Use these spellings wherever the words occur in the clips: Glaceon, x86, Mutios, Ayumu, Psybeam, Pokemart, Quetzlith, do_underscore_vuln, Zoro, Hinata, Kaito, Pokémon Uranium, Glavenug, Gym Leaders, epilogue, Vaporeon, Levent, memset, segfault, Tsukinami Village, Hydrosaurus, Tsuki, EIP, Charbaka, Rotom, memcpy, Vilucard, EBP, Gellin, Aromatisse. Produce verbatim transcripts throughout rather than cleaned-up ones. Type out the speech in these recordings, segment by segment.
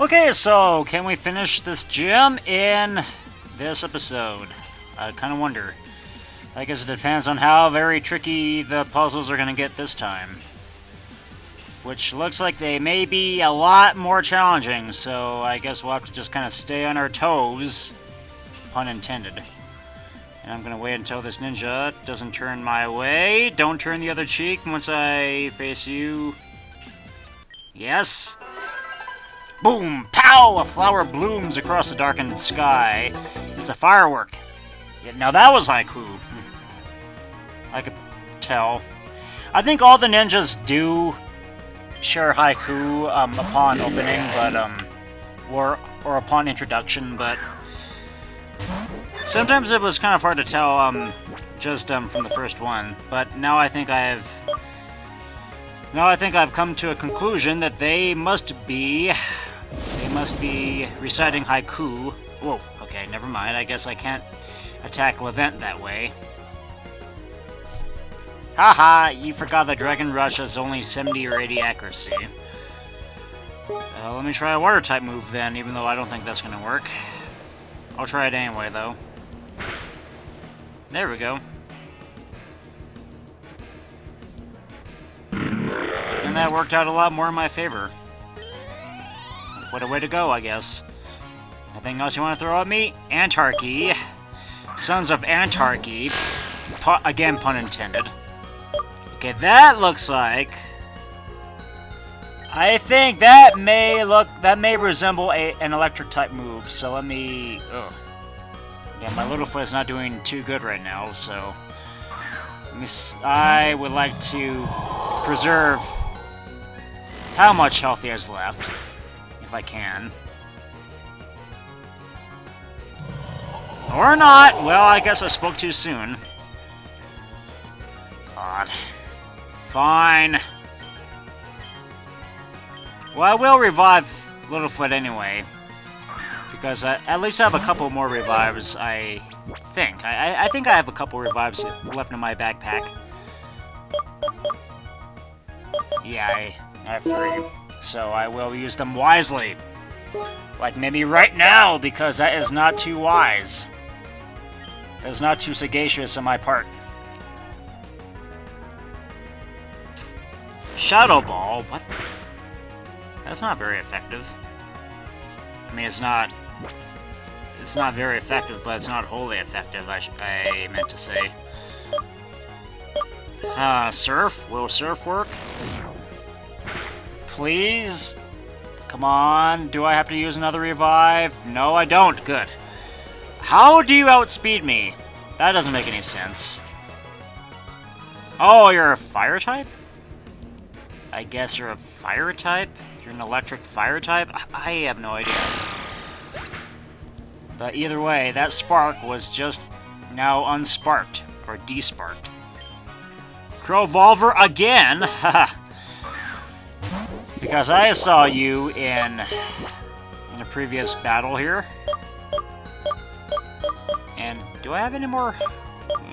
Okay, so can we finish this gym in this episode? I kind of wonder. I guess it depends on how very tricky the puzzles are going to get this time. Which looks like they may be a lot more challenging, so I guess we'll have to just kind of stay on our toes. Pun intended. And I'm going to wait until this ninja doesn't turn my way. Don't turn the other cheek once I face you. Yes. Boom! Pow! A flower blooms across the darkened sky. It's a firework. Yeah, now that was haiku. I could tell. I think all the ninjas do share haiku um, upon opening, but um, or or upon introduction. But sometimes it was kind of hard to tell um, just um, from the first one. But now I think I have. Now I think I've come to a conclusion that they must be. They must be reciting haiku. Whoa, okay, never mind. I guess I can't attack Levent that way. Haha, you forgot the Dragon Rush has only seventy or eighty accuracy. Uh, let me try a water type move then, even though I don't think that's gonna work. I'll try it anyway, though. There we go. And that worked out a lot more in my favor. What a way to go, I guess. Anything else you want to throw at me? Antarchy. Sons of Antarchy. Pun, again, pun intended. Okay, that looks like... I think that may look... That may resemble a, an electric-type move, so let me... Ugh. Yeah, my little foot's not doing too good right now, so... Let me s I would like to preserve how much health he has left. If I can. Or not! Well, I guess I spoke too soon. God. Fine. Well, I will revive Littlefoot anyway. Because I at least I have a couple more revives, I think. I, I think I have a couple revives left in my backpack. Yeah, I, I have three. So I will use them wisely. Like maybe right now, because that is not too wise. That is not too sagacious on my part. Shadow Ball? What? That's not very effective. I mean, it's not... It's not very effective, but it's not wholly effective, I, sh I meant to say. Uh, Surf? Will Surf work? Please? Come on, do I have to use another revive? No, I don't. Good. How do you outspeed me? That doesn't make any sense. Oh, you're a fire type? I guess you're a fire type? You're an electric fire type? I have no idea. But either way, that spark was just now unsparked, or desparked. Crowvolver again? Haha. Because I saw you in in a previous battle here. And do I have any more?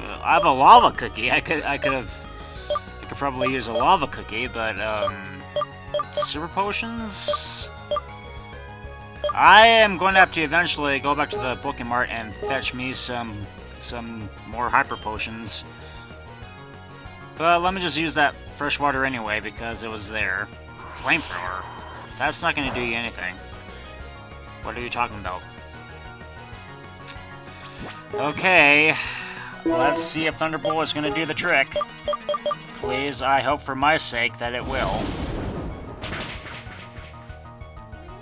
I have a lava cookie. I could I could have I could probably use a lava cookie, but um super potions. I am going to have to eventually go back to the Pokemart and fetch me some some more hyper potions. But let me just use that fresh water anyway because it was there. Flamethrower? That's not going to do you anything. What are you talking about? Okay. Let's see if Thunderbolt is going to do the trick. Please, I hope for my sake that it will.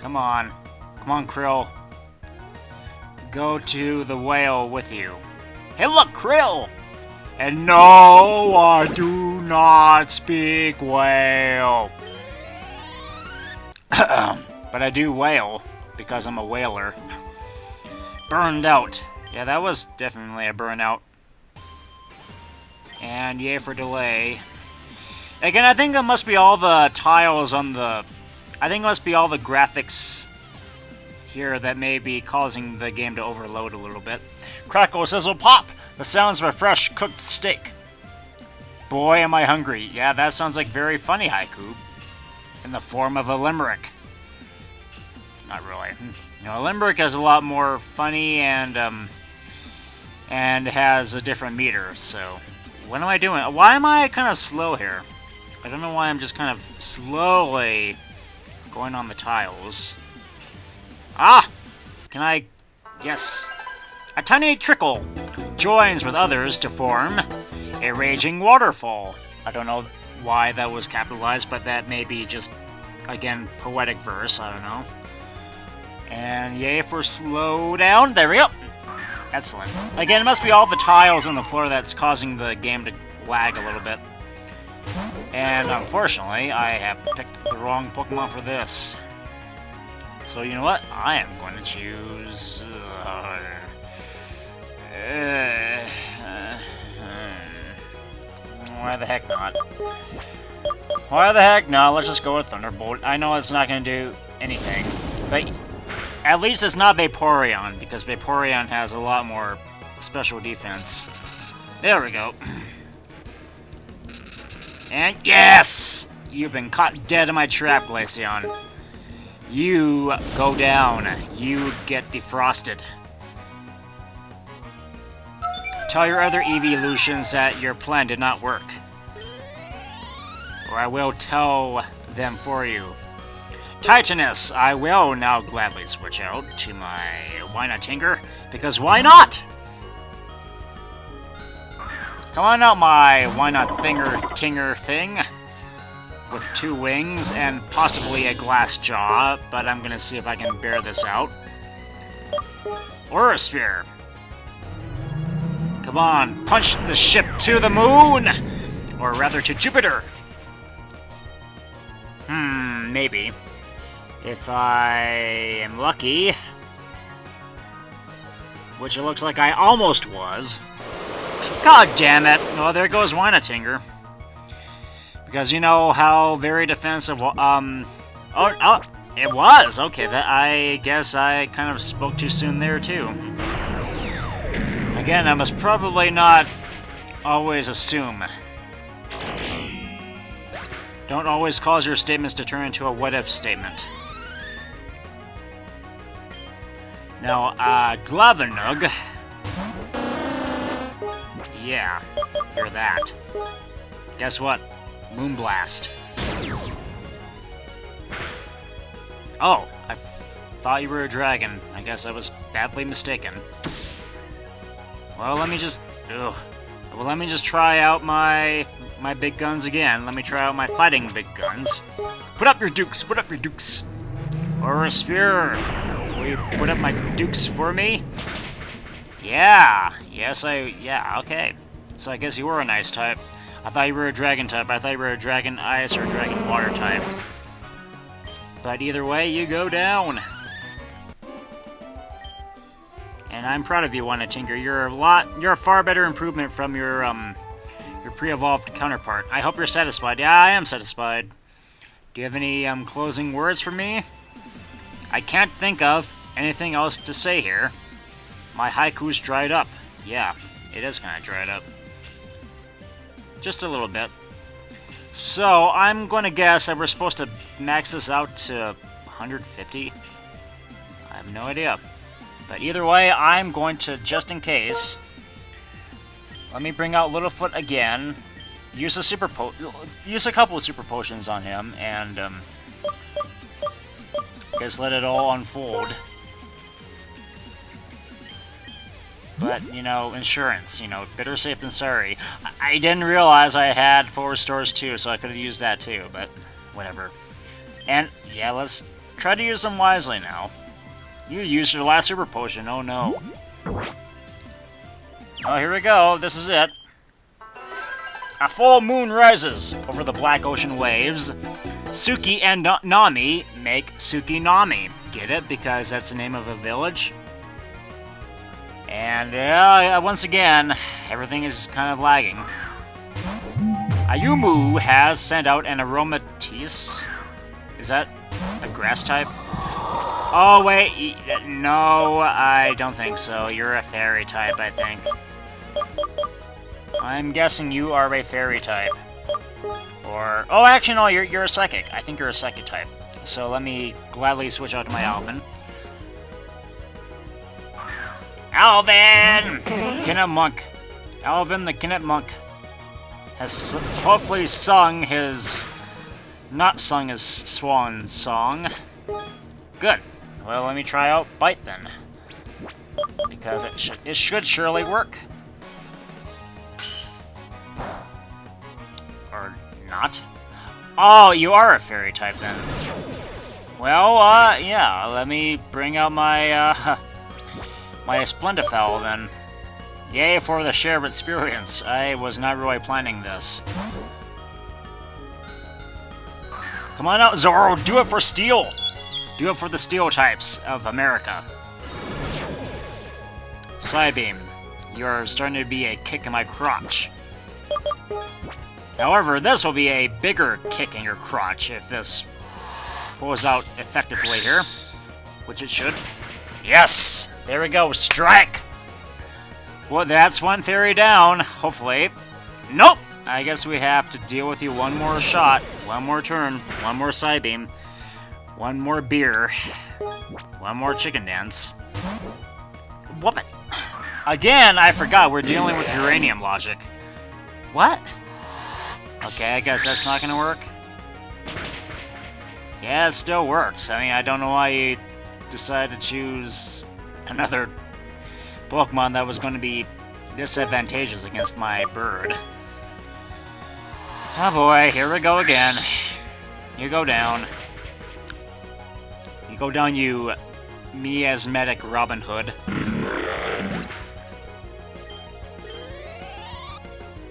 Come on. Come on, Krill. Go to the whale with you. Hey, look, Krill! And no, I do not speak whale. But I do wail, because I'm a whaler. Burned out. Yeah, that was definitely a burnout. And yay for delay. Again, I think it must be all the tiles on the... I think it must be all the graphics here that may be causing the game to overload a little bit. Crackle, sizzle, pop! The sounds of a fresh cooked steak. Boy, am I hungry. Yeah, that sounds like very funny haiku. In the form of a limerick. not really. You know, Limbrick is a lot more funny and um, and has a different meter. So what am I doing? Why am I kind of slow here? I don't know why I'm just kind of slowly going on the tiles. Ah! Can I... Yes. A tiny trickle joins with others to form a raging waterfall. I don't know why that was capitalized, but that may be just, again, poetic verse. I don't know. And yay for slow down. There we go. Excellent. Again, it must be all the tiles on the floor that's causing the game to lag a little bit. And unfortunately, I have picked the wrong Pokemon for this. So you know what? I am going to choose... Uh, uh, uh, why the heck not? Why the heck not? Let's just go with Thunderbolt. I know it's not going to do anything, but at least it's not Vaporeon, because Vaporeon has a lot more special defense. There we go. And yes! You've been caught dead in my trap, Glaceon. You go down. You get defrosted. Tell your other Eeveelutions that your plan did not work. Or I will tell them for you. Titanus, I will now gladly switch out to my Wynautinger, because why not? Come on out, my why not thinger tinger thing with two wings and possibly a glass jaw, but I'm gonna see if I can bear this out. Aura Sphere. Come on, punch the ship to the moon, or rather to Jupiter. Hmm, maybe if I am lucky, which it looks like I almost was. God damn it! Well, there goes Wynautinger. Because you know how very defensive. Um. Oh, oh, it was okay. That I guess I kind of spoke too soon there too. Again, I must probably not always assume. Don't always cause your statements to turn into a what-if statement. Now, uh, Glavenug. Yeah, you're that. Guess what? Moonblast. Oh, I f thought you were a dragon. I guess I was badly mistaken. Well, let me just... Ugh. Well, let me just try out my my big guns again. Let me try out my fighting big guns. Put up your dukes! Put up your dukes! Or a spear! Will you put up my dukes for me? Yeah! Yes, I... Yeah, okay. So I guess you were a nice type. I thought you were a dragon type. I thought you were a dragon ice or dragon water type. But either way, you go down. And I'm proud of you, Wynautinger. You're a lot... You're a far better improvement from your, um... your pre-evolved counterpart. I hope you're satisfied. Yeah, I am satisfied. Do you have any, um, closing words for me? I can't think of anything else to say here. My haiku's dried up. Yeah, it is kind of dried up. Just a little bit. So, I'm going to guess that we're supposed to max this out to one hundred fifty. I have no idea. But either way, I'm going to, just in case... Let me bring out Littlefoot again. Use a super po- Use a couple of super potions on him, and... Um, just let it all unfold. But, you know, insurance, you know, better safe than sorry. I didn't realize I had four restores too, so I could have used that too, but whatever. And, yeah, let's try to use them wisely now. You used your last super potion, oh no. Oh, here we go, this is it. A full moon rises over the black ocean waves. Tsuki and Nami make Tsukinami. Get it? Because that's the name of a village. And uh, once again, everything is kind of lagging. Ayumu has sent out an Aromatisse. Is that a grass type? Oh, wait. No, I don't think so. You're a fairy type, I think. I'm guessing you are a fairy type. Or... Oh, actually, no, you're, you're a psychic. I think you're a psychic type. so let me gladly switch out to my Alvin. Alvin! Kinnet Monk. Alvin the Kinnet Monk has hopefully sung his... not sung his swan song. Good. Well, let me try out Bite then. Because it should, it should surely work. Or not. Oh, you are a fairy type then. Well, uh, yeah, let me bring out my, uh, my Splendifowl then. Yay for the share of experience. I was not really planning this. Come on out, Zoro, do it for Steel! Do it for the Steel types of America. Psybeam, you're starting to be a kick in my crotch. However, this will be a bigger kick in your crotch if this goes out effectively here, which it should. Yes! There we go, strike! Well, that's one fairy down, hopefully. Nope! I guess we have to deal with you one more shot, one more turn, one more Psybeam, one more beer, one more chicken dance. Whoop it! Again, I forgot we're dealing with uranium logic. What? Okay, I guess that's not gonna work. Yeah, it still works. I mean, I don't know why you decided to choose another Pokemon that was gonna be disadvantageous against my bird. Oh boy, here we go again. You go down. You go down, you miasmatic Robin Hood.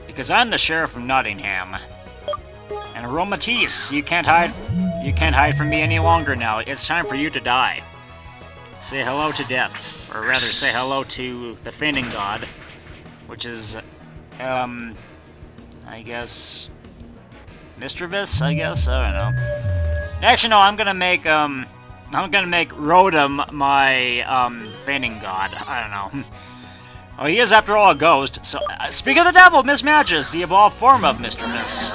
Because I'm the sheriff of Nottingham. And Aromatisse, you can't hide you can't hide from me any longer now. It's time for you to die. Say hello to death. Or rather, say hello to the fainting god. Which is, um, I guess... mischievous, I guess? I don't know. Actually, no, I'm gonna make, um... I'm gonna make Rotom my, um, fainting god. I don't know. Oh, he is, after all, a ghost, so... Uh, speak of the devil, mismatches the evolved form of Mister Miss.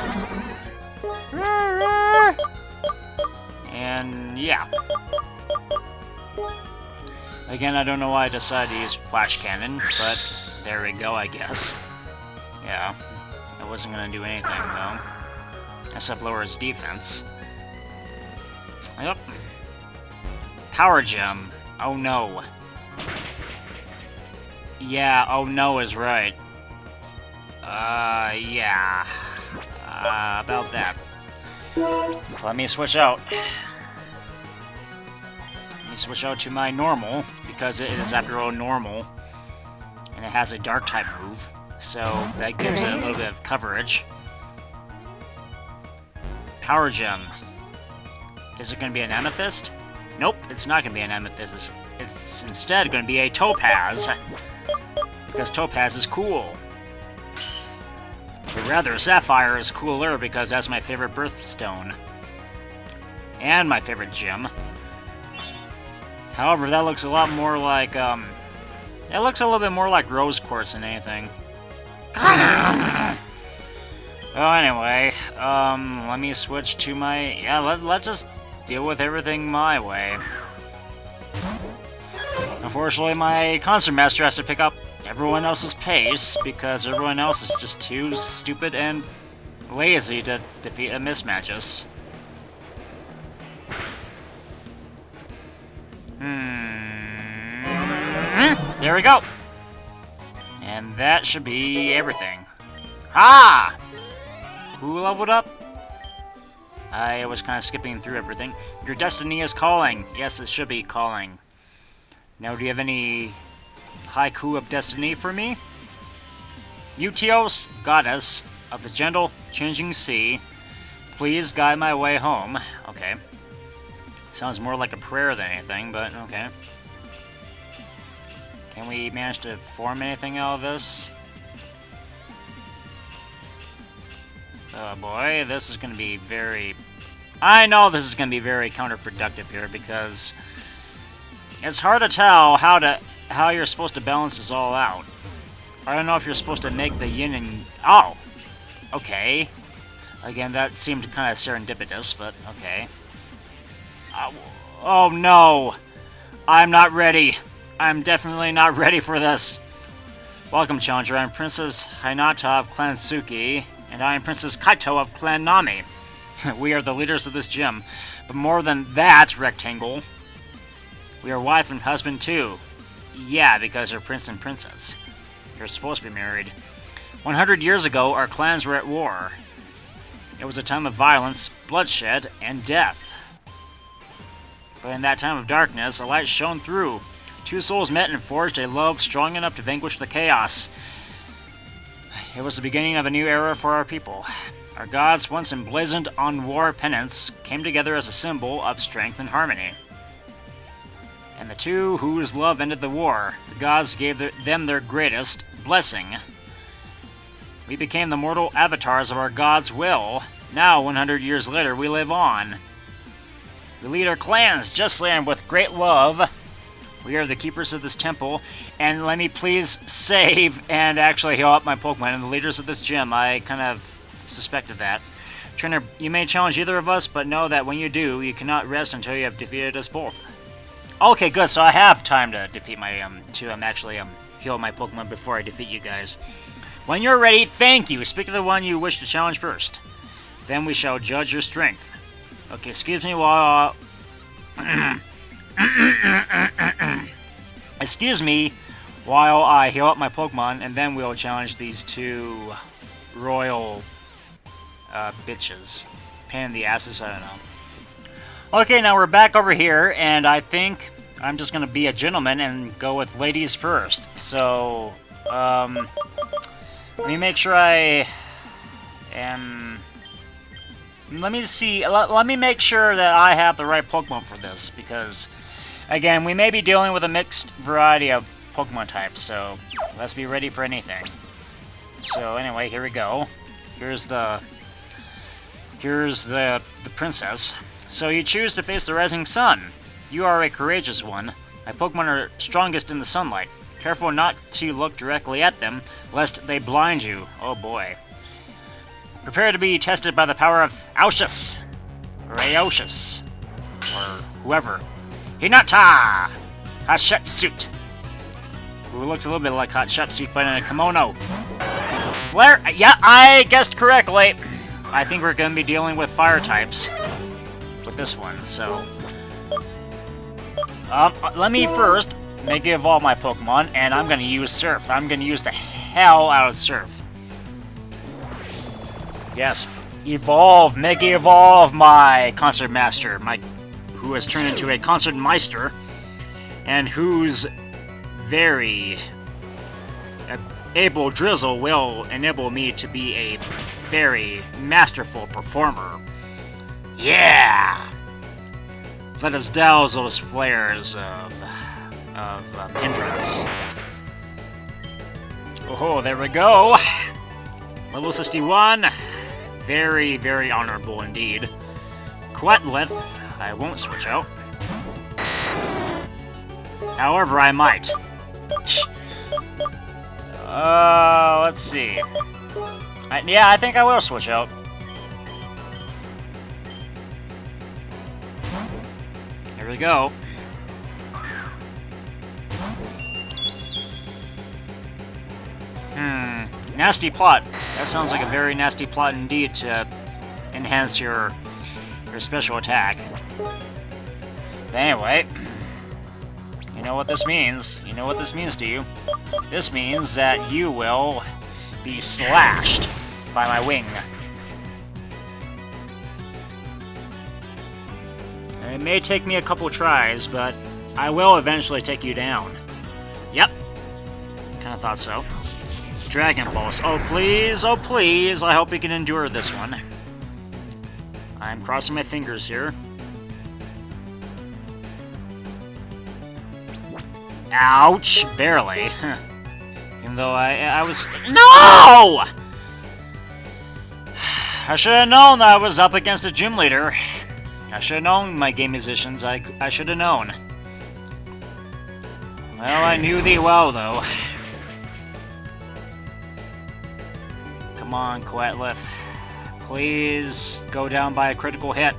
And, yeah. Again, I don't know why I decided to use Flash Cannon, but there we go, I guess. Yeah. I wasn't gonna do anything, though. Except lower his defense. Yep. Power Gem. Oh, no. Yeah, oh no is right. Uh, yeah. Uh, about that. Let me switch out. Let me switch out to my normal, because it is after all normal. And it has a dark type move, so that gives it a little bit of coverage. Power Gem. Is it going to be an Amethyst? Nope, it's not going to be an Amethyst. It's, it's instead going to be a Topaz. Because Topaz is cool. Or rather, Sapphire is cooler because that's my favorite birthstone. And my favorite gem. However, that looks a lot more like, um... it looks a little bit more like Rose Quartz than anything. Well, anyway, um, let me switch to my... Yeah, let, let's just deal with everything my way. Unfortunately, my Concert Master has to pick up everyone else's pace, because everyone else is just too stupid and lazy to defeat a mismatches. Hmm. There we go! And that should be everything. Ha! Who leveled up? I was kind of skipping through everything. Your destiny is calling. Yes, it should be calling. Now, do you have any... haiku of destiny for me? Utios, goddess of the gentle changing sea, please guide my way home. Okay. Sounds more like a prayer than anything, but okay. Can we manage to form anything out of this? Oh boy, this is gonna be very... I know this is gonna be very counterproductive here, because it's hard to tell how to... how you're supposed to balance this all out. I don't know if you're supposed to make the yin and... Oh! Okay. Again, that seemed kind of serendipitous, but okay. Uh, oh no! I'm not ready. I'm definitely not ready for this. Welcome, Challenger. I'm Princess Hinata of Clan Tsuki, and I am Princess Kaito of Clan Nami. We are the leaders of this gym. But more than that, Rectangle, we are wife and husband too. Yeah, because you're prince and princess. You're supposed to be married. one hundred years ago, our clans were at war. It was a time of violence, bloodshed, and death. But in that time of darkness, a light shone through. Two souls met and forged a love strong enough to vanquish the chaos. It was the beginning of a new era for our people. Our gods, once emblazoned on war pennants, came together as a symbol of strength and harmony. And the two whose love ended the war, the gods gave them their greatest blessing. We became the mortal avatars of our god's will. Now, one hundred years later, we live on. We lead our clans justly and with great love. We are the keepers of this temple, and let me please save and actually heal up my Pokemon and the leaders of this gym. I kind of suspected that. Trainer, you may challenge either of us, but know that when you do, you cannot rest until you have defeated us both. Okay, good, so I have time to defeat my, um, to, um, actually, um, heal my Pokemon before I defeat you guys. When you're ready, thank you! Speak to the one you wish to challenge first. Then we shall judge your strength. Okay, excuse me while... excuse me while I heal up my Pokemon, and then we'll challenge these two... royal uh, bitches. Pain in the asses, I don't know. Okay, now we're back over here, and I think I'm just gonna be a gentleman and go with ladies first. So, um, let me make sure I am... Let me see, let, let me make sure that I have the right Pokemon for this, because, again, we may be dealing with a mixed variety of Pokemon types, so let's be ready for anything. So anyway, here we go. Here's the here's the the princess. So you choose to face the rising sun. You are a courageous one. My Pokemon are strongest in the sunlight. Careful not to look directly at them, lest they blind you. Oh boy. Prepare to be tested by the power of Aromatisse, Aromatisse, or whoever. Hinata, hot shot suit. Who looks a little bit like hot shot suit, but in a kimono. Flare? Yeah, I guessed correctly. I think we're going to be dealing with fire types with this one, so... Um, let me first make it evolve my Pokemon, and I'm going to use Surf. I'm going to use the hell out of Surf. Yes, evolve, make it evolve my Concert Master, my, who has turned into a Concert Meister, and who's very... Able Drizzle will enable me to be a very masterful performer. Yeah! Let us douse those flares of, of um, hindrance. Oh, there we go! Level sixty-one. Very, very honorable indeed. Quetzlith, I won't switch out. However, I might. Uh, let's see. I, yeah, I think I will switch out. Here we go. Hmm. Nasty plot. That sounds like a very nasty plot indeed to enhance your, your special attack. But anyway... You know what this means. You know what this means to you. This means that you will be slashed by my wing. And it may take me a couple tries, but I will eventually take you down. Yep. Kind of thought so. Dragon Pulse. Oh, please. Oh, please. I hope we can endure this one. I'm crossing my fingers here. Ouch! Barely. Even though I I was... No! I should have known I was up against a gym leader. I should have known my game musicians. I, I should have known. Well, I knew thee well, though. Come on, Quetzlith. Please go down by a critical hit.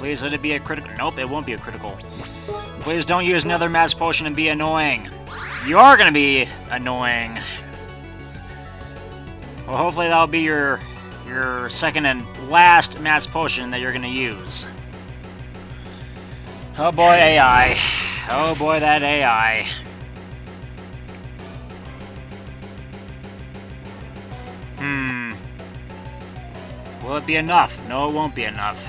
Please let it be a critical. Nope, it won't be a critical. Please don't use another mass potion and be annoying. You are gonna be annoying. Well, hopefully that'll be your your second and last mass potion that you're gonna use. Oh boy, A I. Oh boy, that A I. Hmm. Will it be enough? No, it won't be enough.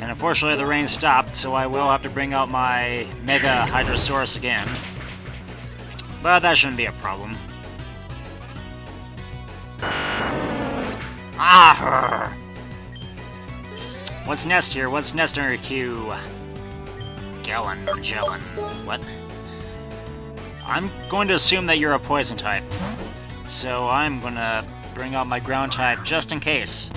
And unfortunately, the rain stopped, so I will have to bring out my Mega Hydrosaurus again. But that shouldn't be a problem. Ah! What's next here? What's next in our queue? Gellin or Gellin? What? I'm going to assume that you're a poison type. So I'm going to bring out my ground type just in case.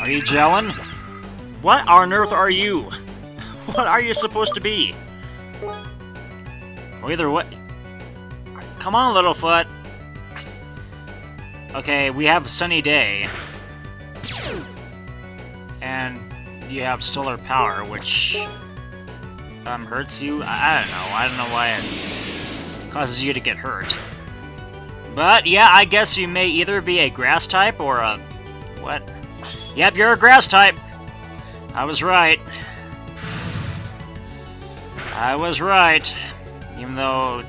Are you Gellin? What on earth are you? What are you supposed to be? Well, either what? Come on, Littlefoot. Okay, we have Sunny Day. And you have Solar Power, which um, hurts you. I, I don't know. I don't know why it causes you to get hurt. But yeah, I guess you may either be a grass type or a... What? Yep, you're a grass type! I was right. I was right. Even though,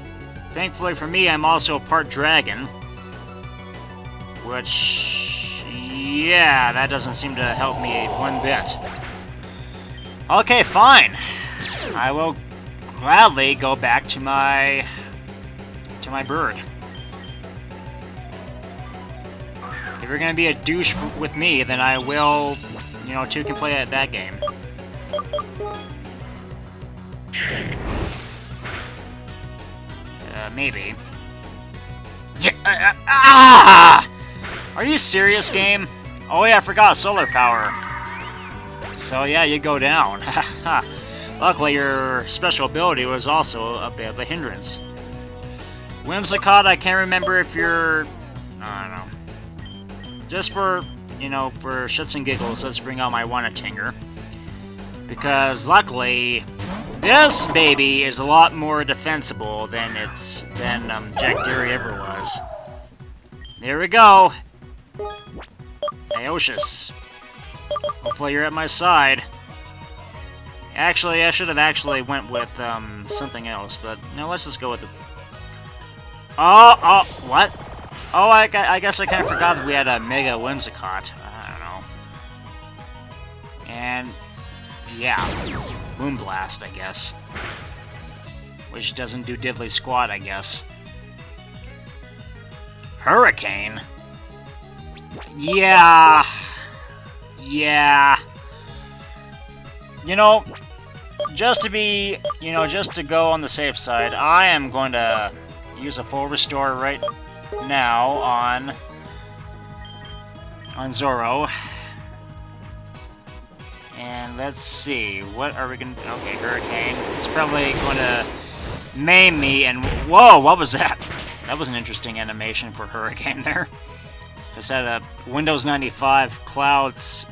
thankfully for me, I'm also part dragon. Which... yeah, that doesn't seem to help me one bit. Okay, fine. I will gladly go back to my... to my bird. If you're gonna be a douche with me, then I will, you know, two can play at that game. Uh, maybe. Yeah, uh, uh, ah! Are you serious, game? Oh yeah, I forgot solar power. So yeah, you go down. Luckily, your special ability was also a bit of a hindrance. Whimsicott, I can't remember if you're... I don't know. Just for, you know, for shits and giggles, let's bring out my Wynautinger. Because, luckily, this baby is a lot more defensible than it's than um, Jack Derry ever was. There we go! Aeotius. Hopefully you're at my side. Actually, I should have actually went with um, something else, but no, let's just go with it. Oh, oh, what? Oh, I, I guess I kind of forgot that we had a Mega Whimsicott. I don't know. And, yeah. Moonblast, I guess. Which doesn't do diddly squat, I guess. Hurricane? Yeah. Yeah. You know, just to be, you know, just to go on the safe side, I am going to use a full restore right now. Now on on Zoro, and let's see what are we gonna. Okay, Hurricane. It's probably going to maim me. And whoa, what was that? That was an interesting animation for Hurricane there. Just had a Windows ninety-five clouds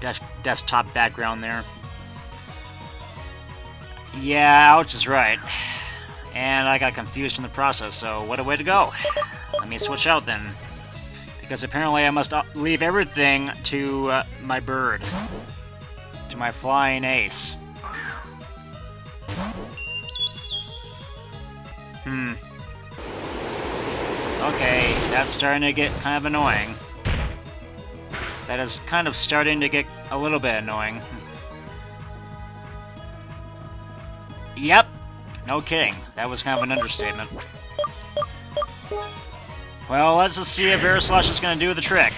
de desktop background there. Yeah, Ouch is right. And I got confused in the process, so what a way to go. Let me switch out then. Because apparently I must leave everything to uh, my bird. To my flying ace. Hmm. Okay, that's starting to get kind of annoying. That is kind of starting to get a little bit annoying. Yep. No kidding. That was kind of an understatement. Well, let's just see if Aeroslash is going to do the trick.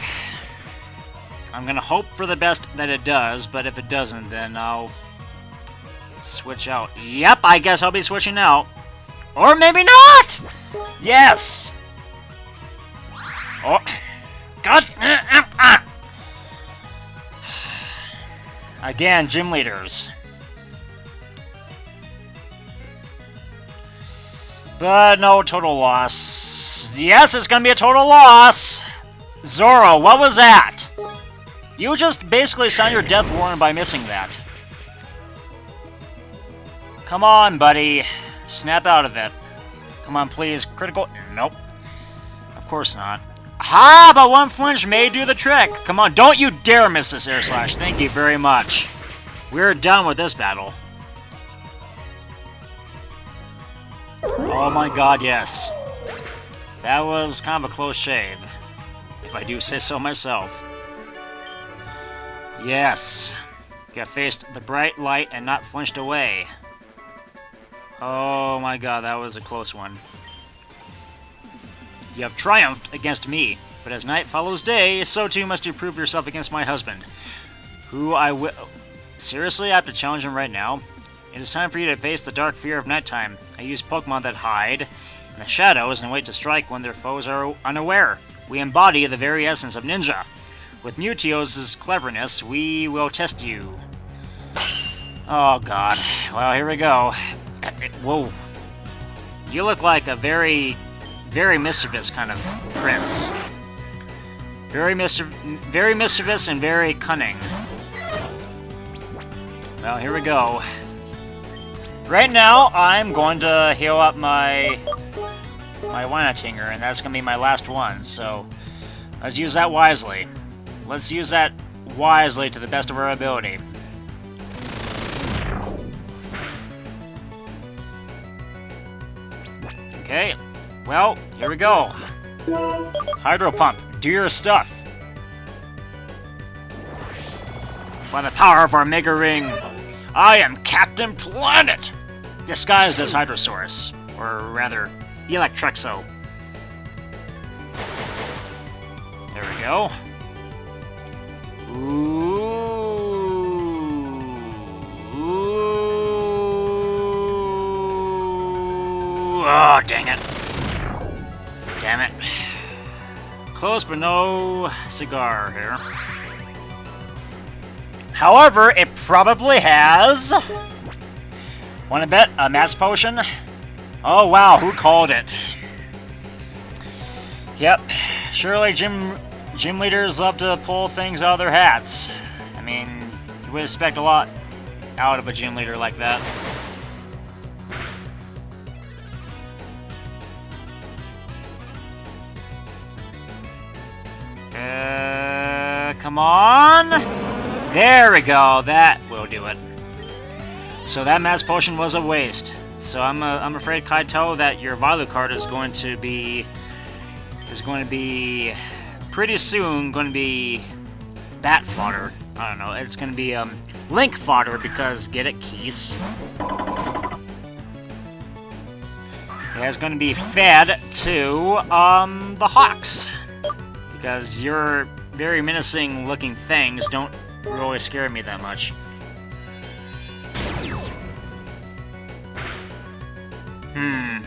I'm going to hope for the best that it does, but if it doesn't, then I'll switch out. Yep, I guess I'll be switching out. Or maybe not! Yes! Oh. God! Again, gym leaders. But no, total loss. Yes, it's gonna be a total loss! Zoro, what was that? You just basically signed your death warrant by missing that. Come on, buddy. Snap out of it. Come on, please. Critical... Nope. Of course not. Ha! But one flinch may do the trick. Come on, don't you dare miss this air slash. Thank you very much. We're done with this battle. Oh my god, yes. That was kind of a close shave. If I do say so myself. Yes. Got faced the bright light and not flinched away. Oh my god, that was a close one. You have triumphed against me, but as night follows day, so too must you prove yourself against my husband. Who I will... Seriously, I have to challenge him right now? It is time for you to face the dark fear of nighttime. I use Pokemon that hide in the shadows and wait to strike when their foes are unaware. We embody the very essence of ninja. With Mewtwo's cleverness, we will test you. Oh god. Well, here we go. Whoa. You look like a very, very mischievous kind of prince. Very mischiev very mischievous and very cunning. Well, here we go. Right now, I'm going to heal up my... my Wynautinger, and that's going to be my last one, so... Let's use that wisely. Let's use that wisely to the best of our ability. Okay, well, here we go. Hydro Pump, do your stuff. By the power of our Mega Ring, I am Captain Planet! Disguised as Hydrosaurus, or rather, Electrexo. There we go. Ooh. Ooh. Oh, dang it. Damn it. Close, but no cigar here. However, it probably has... Wanna bet? A mass potion? Oh, wow, who called it? Yep. Surely Jim... Gym leaders love to pull things out of their hats. I mean, you would expect a lot out of a gym leader like that. Uh, come on! There we go, that will do it. So that mass potion was a waste. So I'm, uh, I'm afraid, Kaito, that your Vilucard is going to be... is going to be... pretty soon going to be bat fodder. I don't know, it's going to be um, link fodder because, get it, Keese? Yeah, it's going to be fed to um, the hawks. Because your very menacing looking things don't really scare me that much. Hmm.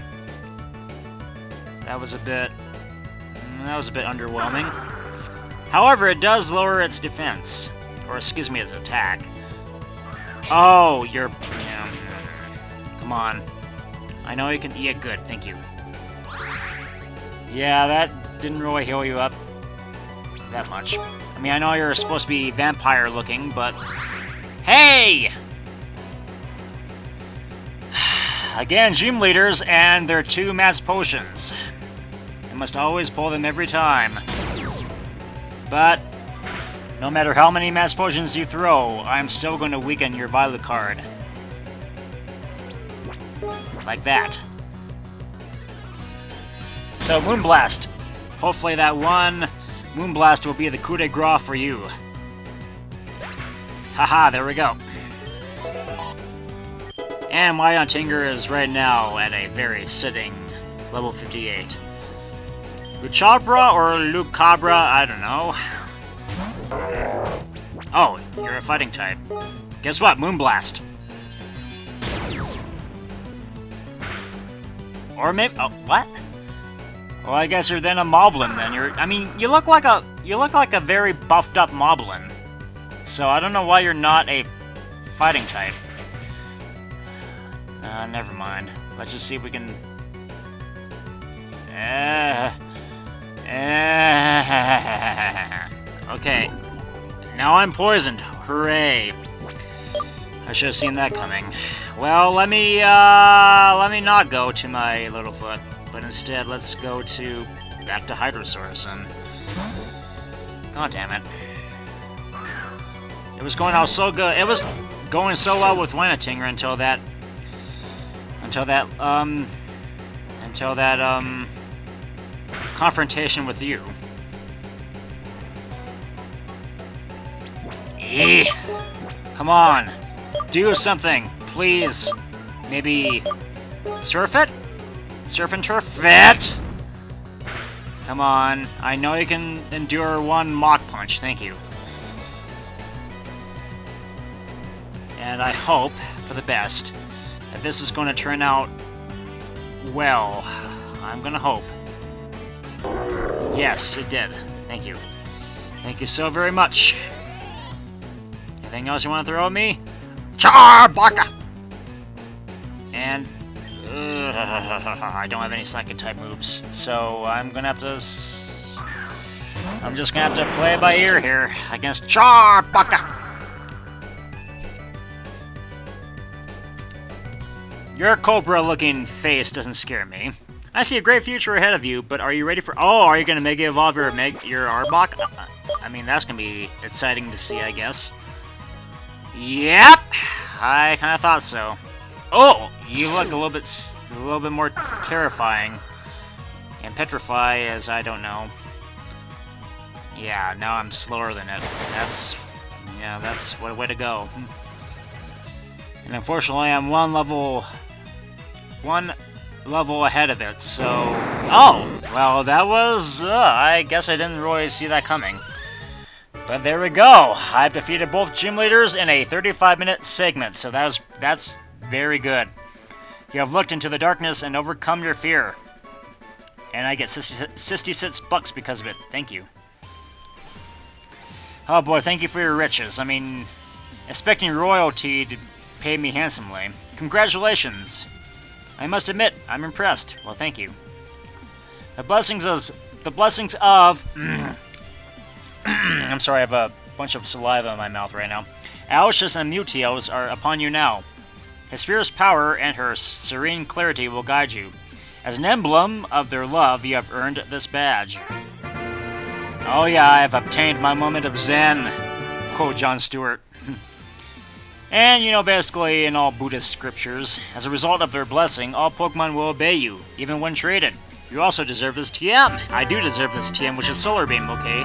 That was a bit... That was a bit underwhelming. However, it does lower its defense. Or, excuse me, its attack. Oh, you're... Yeah. Come on. I know you can... Yeah, good, thank you. Yeah, that didn't really heal you up that much. I mean, I know you're supposed to be vampire-looking, but... Hey! Again, gym leaders and their two mass potions. I must always pull them every time. But, no matter how many mass potions you throw, I'm still going to weaken your Vilucard. Like that. So, Moonblast. Hopefully that one Moonblast will be the coup de grace for you. Haha, there we go. And Wynautinger is right now at a very sitting level fifty-eight. Luchabra or Lucabra, I don't know. Oh, you're a fighting type. Guess what? Moonblast. Or maybe oh what? Well, I guess you're then a Moblin then. You're I mean you look like a you look like a very buffed up Moblin. So I don't know why you're not a fighting type. Uh never mind. Let's just see if we can. Uh Okay. Now I'm poisoned. Hooray. I should have seen that coming. Well, let me, uh, let me not go to my Littlefoot, but instead let's go to, back to Hydrosaurus and... God damn it. It was going out so good, it was going so well with Wynautinger until that, until that, um, until that, um, confrontation with you. Eh. Come on. Do something, please. Maybe surf it? Surf and turf it! Come on. I know you can endure one Mach Punch, thank you. And I hope, for the best, that this is going to turn out well. I'm gonna hope. Yes, it did. Thank you. Thank you so very much. Anything else you want to throw at me? Charbaka! And... Uh, I don't have any psychic type moves, so I'm gonna have to... S I'm just gonna have to play by ear here against Charbaka! Your Cobra-looking face doesn't scare me. I see a great future ahead of you, but are you ready for... Oh, are you gonna Mega Evolve your, your Arbok? Uh, I mean, that's gonna be exciting to see, I guess. Yep! I kinda thought so. Oh! You look a little bit a little bit more terrifying. And petrify as I don't know. Yeah, now I'm slower than it. That's... Yeah, that's... What a way to go. And unfortunately, I'm one level... One... level ahead of it, so... Oh! Well, that was... Uh, I guess I didn't really see that coming. But there we go! I've defeated both gym leaders in a thirty-five minute segment, so that was, that's very good. You have looked into the darkness and overcome your fear. And I get sixty-six bucks because of it. Thank you. Oh boy, thank you for your riches. I mean, expecting royalty to pay me handsomely. Congratulations! I must admit, I'm impressed. Well, thank you. The blessings of... The blessings of... I'm sorry, I have a bunch of saliva in my mouth right now. Aloysius and Mutios are upon you now. His fierce power and her serene clarity will guide you. As an emblem of their love, you have earned this badge. Oh yeah, I have obtained my moment of zen, quote John Stewart. And, you know, basically in all Buddhist scriptures, as a result of their blessing, all Pokemon will obey you, even when traded. You also deserve this T M! I do deserve this T M, which is Solar Beam, okay?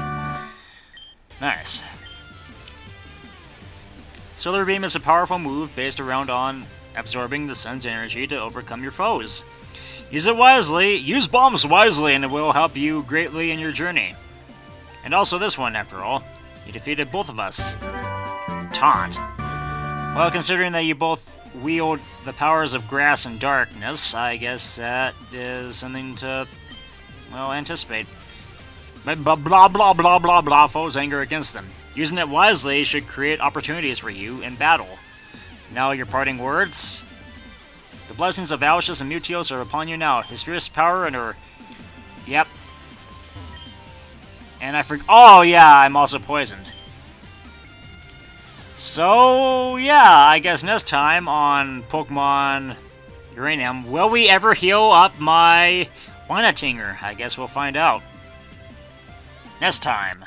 Nice. Solar Beam is a powerful move based around on absorbing the sun's energy to overcome your foes. Use it wisely, use bombs wisely, and it will help you greatly in your journey. And also this one, after all. You defeated both of us. Taunt. Well, considering that you both wield the powers of grass and darkness, I guess that is something to, well, anticipate. But blah, blah, blah, blah, blah, blah, foes anger against them. Using it wisely should create opportunities for you in battle. Now your parting words? The blessings of Aloysius and Mutios are upon you now. His fierce power and her... Yep. And I forgot... Oh, yeah, I'm also poisoned. So, yeah, I guess next time on Pokemon Uranium, will we ever heal up my Wynautinger? I guess we'll find out. Next time.